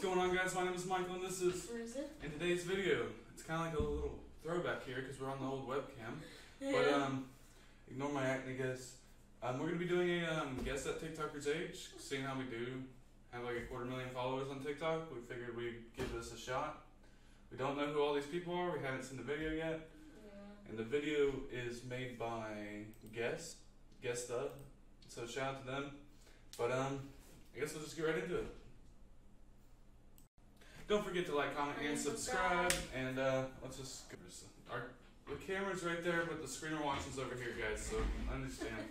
What's going on, guys? My name is Michael and this is Marissa. In today's video, it's kind of like a little throwback here because we're on the old webcam. Yeah. But ignore my acne, guys. We're gonna be doing a guess at TikToker's age, seeing how we do. Have like 250,000 followers on TikTok. We figured we'd give this a shot. We don't know who all these people are. We haven't seen the video yet. Yeah. And the video is made by Guess the. So shout out to them. But I guess we'll just get right into it. Don't forget to like, comment, and subscribe. And let's just go. The camera's right there, but the screen we're watching is over here, guys. So understand.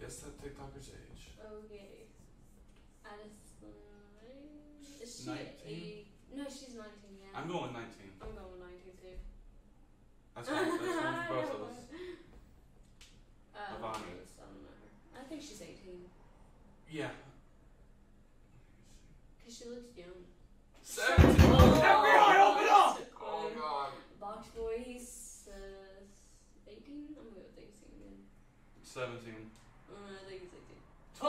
Guess that TikToker's age. Okay. Alice Line. Is she 19? No, she's 19. Yeah. I'm going 19. I'm going 19 too. That's fine. That's fine for both of us. I think she's 18. Yeah. She looks young. 17! Oh, FBI, open up! Oh, God. Box boy, he's 18? I'm going to think he's 18. 17. I think he's 18.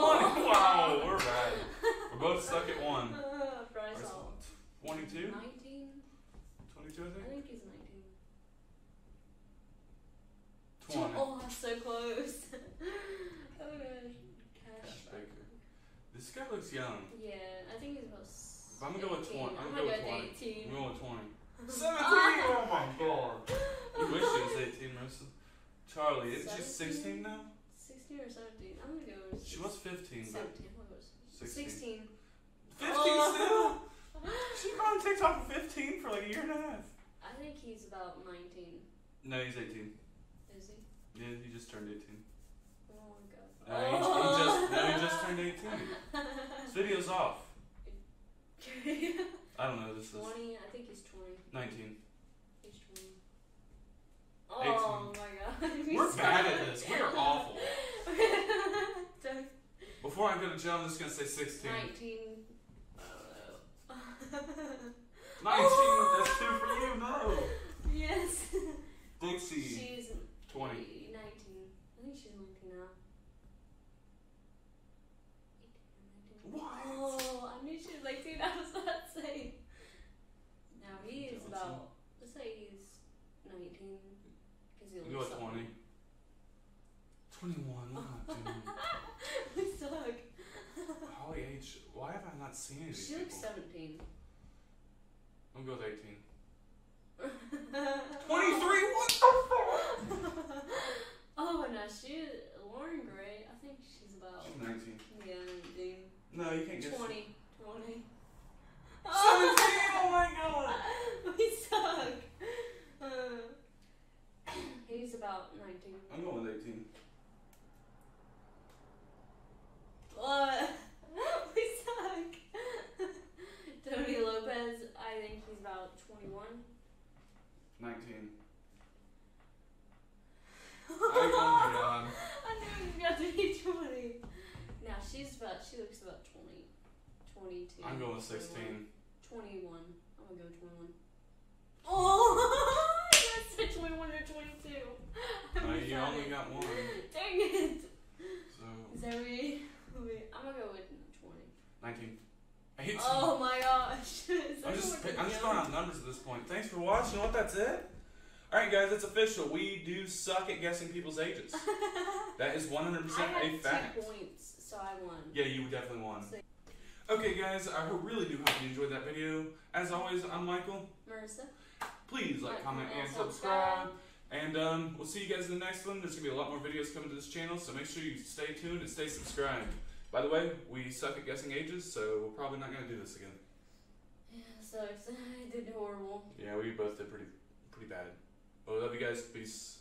20! Oh. Wow, we're bad. We're both stuck at one. Price off. 22? 19? 22, I think? I think he's 19. 20. Oh, that's so close. Oh, my gosh. Cash Baker. This guy looks young. Yeah, I think he's about 18. I'm going to go with 20. I'm going to go with 20. I'm going with 20. 17! Oh my God. You wish she was 18, Marissa. Charlie, isn't she 16 now? 16 or 17. I'm going to go with 16. She was 15. 17. I'm going to go with 16. 16. 15 oh. Still? She's been on TikTok for 15 for like a year and a half. I think he's about 19. No, he's 18. Is he? Yeah, he just turned 18. Oh my God. He just turned 18. This video's off. I don't know who this is. 20, I think he's 20. 19. He's 20. Oh 18. My God. We're bad at this. We are awful. Before I go to jail, I'm just going to say 16. 19. 19, that's 2 for you, no. Yes. Dixie. She's 20. 19. I think she's 19 now. What? Oh, I knew she was like, dude, I was about to say. Now he is about, let's say he's 19. Because he looks 20. 21, what am I doing? We suck. Holly H, why have I not seen any of these people? She looks 17. I'm going to go with 18. 23, what the fuck? Oh, no, she, Lauren Gray, I think she's about. She's 19. Yeah, 19. No, you can't guess. 20. 20. Oh. 17! Oh my God! We suck! He's about 19. I'm going with 18. What? We suck! Tony Lopez, I think he's about 21. 19. Oh my God. I knew he was about to be 20. Now she looks about 20, 22. I'm going with 16. 21. I'm going to go with 21. Oh, I said 21 or 22. You only got one. Dang it. So. Zoe, I'm going to go with 20. 19. 18. Oh my gosh. I'm just throwing out numbers at this point. Thanks for watching. What, that's it? Alright guys, it's official. We do suck at guessing people's ages. That is 100% a fact. 2 points, so I won. Yeah, you definitely won. Okay guys, I really do hope you enjoyed that video. As always, I'm Michael. Marissa. Please like, comment, and subscribe. And we'll see you guys in the next one. There's going to be a lot more videos coming to this channel, so make sure you stay tuned and stay subscribed. By the way, we suck at guessing ages, so we're probably not going to do this again. Yeah, so I did horrible. Yeah, we both did pretty bad. I love you guys. Peace.